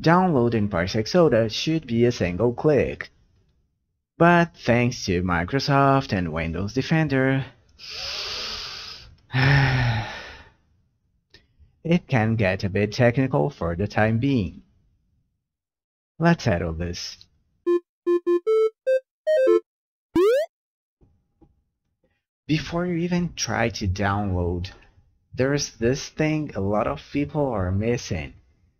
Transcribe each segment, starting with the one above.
downloading Parsec Soda should be a single click. But thanks to Microsoft and Windows Defender, it can get a bit technical for the time being. Let's settle this. Before you even try to download, there's this thing a lot of people are missing,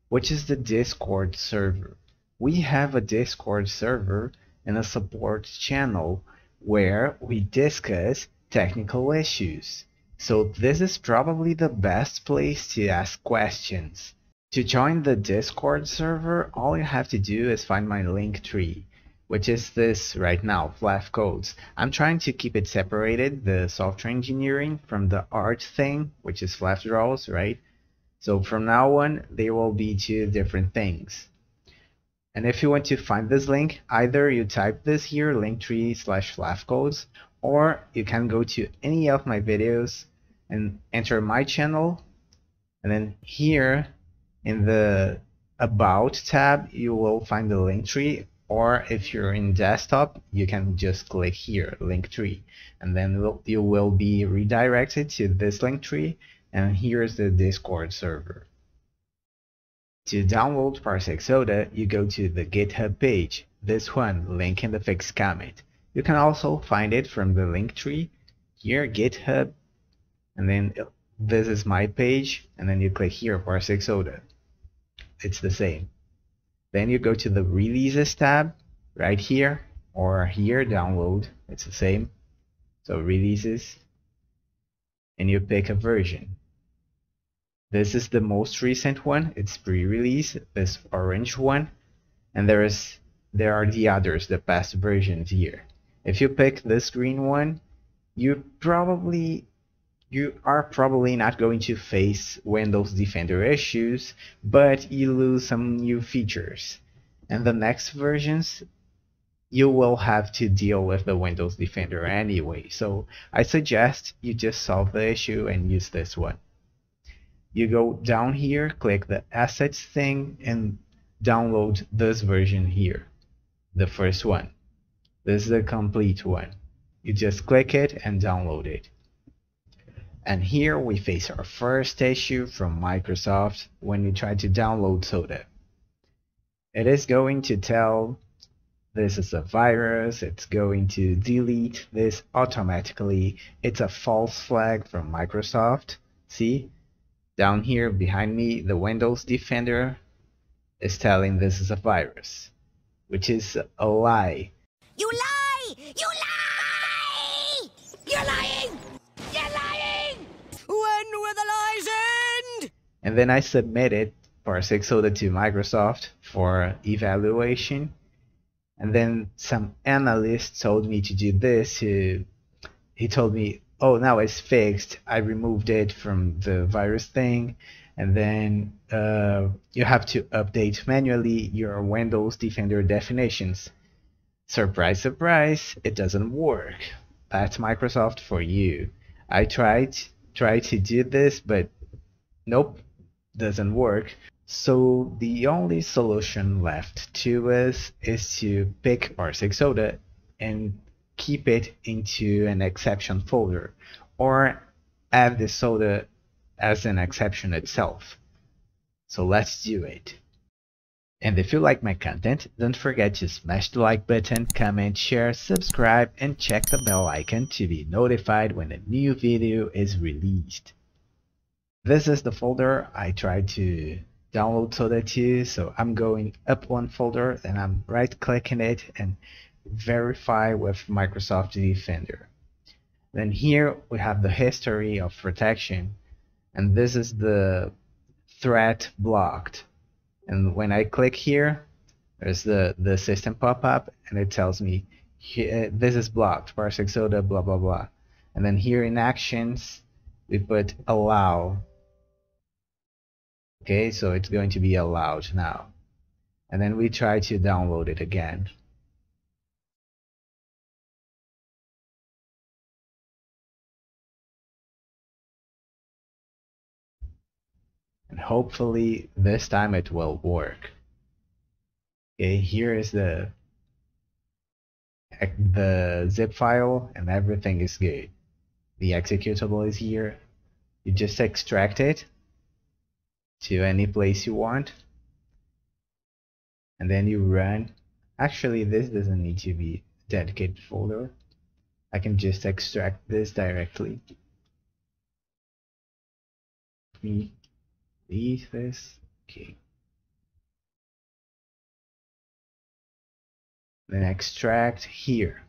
which is the Discord server. We have a Discord server and a support channel where we discuss technical issues. So this is probably the best place to ask questions. To join the Discord server, all you have to do is find my Linktree, which is this right now, FLAF Codes. I'm trying to keep it separated, the software engineering from the art thing, which is FLAF Draws, right? So from now on, they will be two different things. And if you want to find this link, either you type this here, linktree/FLAF Codes, or you can go to any of my videos and enter my channel, and then here in the About tab you will find the Linktree, or if you're in desktop you can just click here, Linktree, and then you will be redirected to this Linktree, and here's the Discord server. To download Parsec Soda, you go to the GitHub page, this one, link in the fixed comment. You can also find it from the Linktree, here GitHub, and then this is my page, and then you click here, Parsec Soda. It's the same. Then you go to the Releases tab, right here, or here, Download, it's the same. So Releases, and you pick a version. This is the most recent one, it's pre-release, this orange one, and there are the others, the past versions here. If you pick this green one, you are probably not going to face Windows Defender issues, but you lose some new features. And the next versions, you will have to deal with the Windows Defender anyway, so I suggest you just solve the issue and use this one. You go down here, click the Assets thing, and download this version here, the first one. This is the complete one. You just click it and download it. And here we face our first issue from Microsoft when we try to download Soda. It is going to tell this is a virus, it's going to delete this automatically. It's a false flag from Microsoft. See? Down here behind me, the Windows Defender is telling this is a virus, which is a lie. You lie! You lie! You're lying! And then I submitted Parsec Soda to Microsoft for evaluation, and then some analyst told me to do this. He told me, oh, now it's fixed, I removed it from the virus thing, and then you have to update manually your Windows Defender definitions. Surprise, surprise, it doesn't work. That's Microsoft for you. I tried to do this, but nope, doesn't work. So the only solution left to us is to pick Parsec Soda and keep it into an exception folder, or add the soda as an exception itself. So let's do it. And if you like my content, don't forget to smash the like button, comment, share, subscribe, and check the bell icon to be notified when a new video is released. This is the folder I tried to download Soda to, so I'm going up one folder, then I'm right-clicking it and verify with Microsoft Defender. Then here we have the history of protection, and this is the threat blocked. And when I click here, there's the system pop-up, and it tells me this is blocked, Parsec Soda, blah blah blah. And then here in Actions, we put Allow. Okay, so it's going to be allowed now. And then we try to download it again. And hopefully this time it will work. Okay, here is the zip file, and everything is good. The executable is here. You just extract it to any place you want, and then you run. Actually, this doesn't need to be a dedicated folder. I can just extract this directly. Delete this. Okay. Then extract here.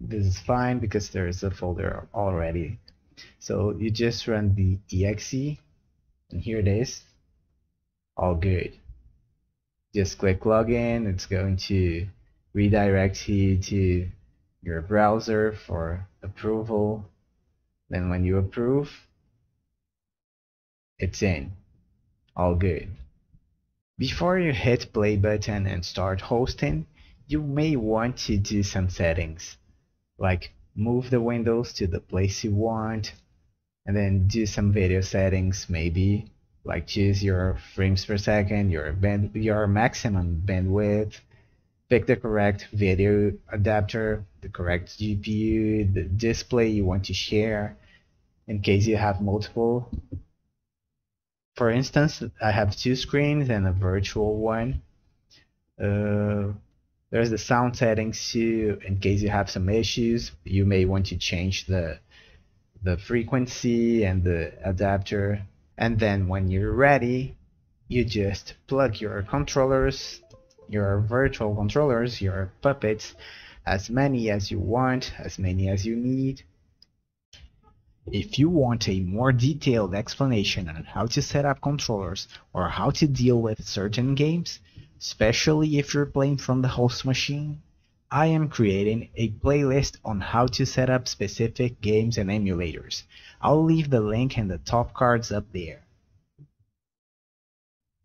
This is fine because there is a folder already. So you just run the exe, and here it is. All good. Just click login. It's going to redirect you to your browser for approval. Then when you approve, it's in. All good. Before you hit play button and start hosting, you may want to do some settings, like move the windows to the place you want, and then do some video settings, maybe like choose your frames per second, your maximum bandwidth, pick the correct video adapter, the correct GPU, the display you want to share, in case you have multiple. For instance, I have two screens and a virtual one. There's the sound settings too, in case you have some issues. You may want to change the frequency and the adapter. And then when you're ready, you just plug your controllers, your virtual controllers, your puppets, as many as you want, as many as you need. If you want a more detailed explanation on how to set up controllers or how to deal with certain games, especially if you're playing from the host machine, I am creating a playlist on how to set up specific games and emulators. I'll leave the link in the top cards up there.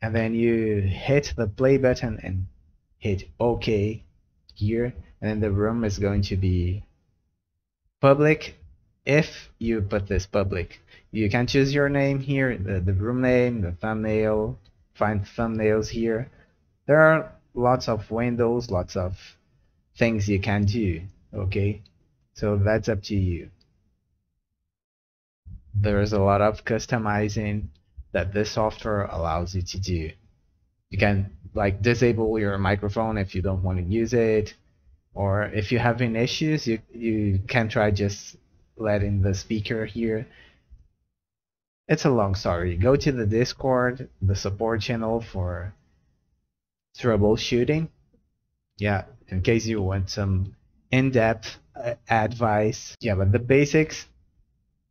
And then you hit the play button and hit OK here, and then the room is going to be public. If you put this public, you can choose your name here, the room name, the thumbnail, find thumbnails here. There are lots of windows, lots of things you can do, okay? So that's up to you. There is a lot of customizing that this software allows you to do. You can like disable your microphone if you don't want to use it, or if you're having issues, you can try just letting the speaker here. It's a long story. Go to the Discord, the support channel for troubleshooting, yeah, in case you want some in-depth advice. Yeah, but the basics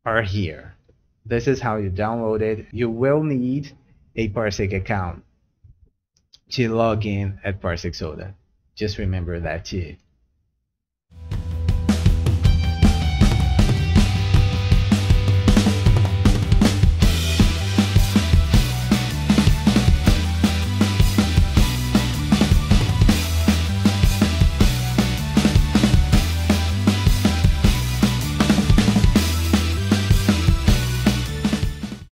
are here. This is how you download it. You will need a Parsec account to log in at Parsec Soda. Just remember that too.